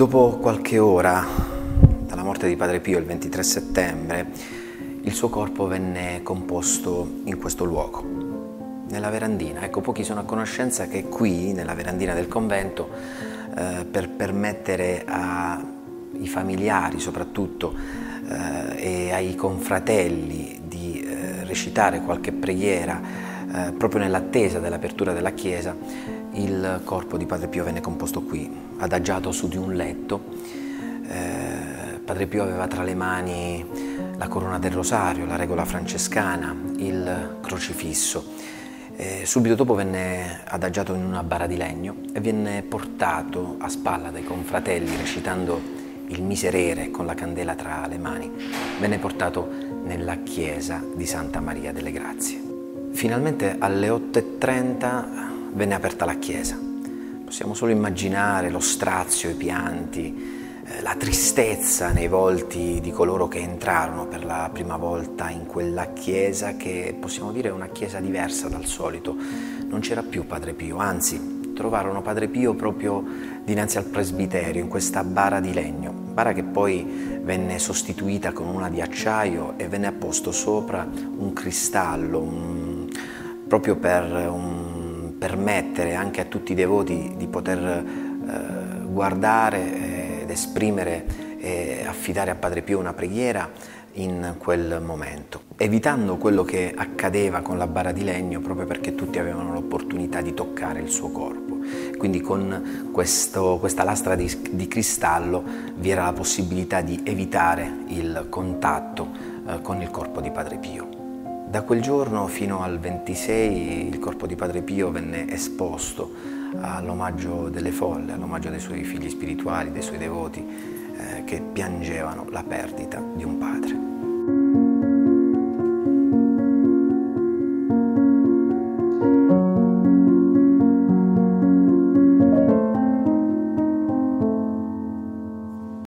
Dopo qualche ora dalla morte di Padre Pio il 23 settembre, il suo corpo venne composto in questo luogo, nella verandina. Ecco, pochi sono a conoscenza che qui, nella verandina del convento, per permettere ai familiari soprattutto e ai confratelli di recitare qualche preghiera proprio nell'attesa dell'apertura della chiesa, il corpo di Padre Pio venne composto qui, adagiato su di un letto. Padre Pio aveva tra le mani la corona del rosario, la regola francescana, il crocifisso. Subito dopo venne adagiato in una bara di legno e venne portato a spalla dai confratelli, recitando il Miserere con la candela tra le mani, venne portato nella chiesa di Santa Maria delle Grazie. Finalmente alle 8:30 venne aperta la chiesa. Possiamo solo immaginare lo strazio, i pianti, la tristezza nei volti di coloro che entrarono per la prima volta in quella chiesa, che possiamo dire è una chiesa diversa dal solito. Non c'era più Padre Pio, anzi trovarono Padre Pio proprio dinanzi al presbiterio, in questa bara di legno, bara che poi venne sostituita con una di acciaio e venne apposto sopra un cristallo, proprio permettere anche a tutti i devoti di poter guardare ed esprimere e affidare a Padre Pio una preghiera in quel momento, evitando quello che accadeva con la bara di legno, proprio perché tutti avevano l'opportunità di toccare il suo corpo. Quindi con questa lastra di cristallo vi era la possibilità di evitare il contatto con il corpo di Padre Pio. Da quel giorno fino al 26 il corpo di Padre Pio venne esposto all'omaggio delle folle, all'omaggio dei suoi figli spirituali, dei suoi devoti che piangevano la perdita di un padre.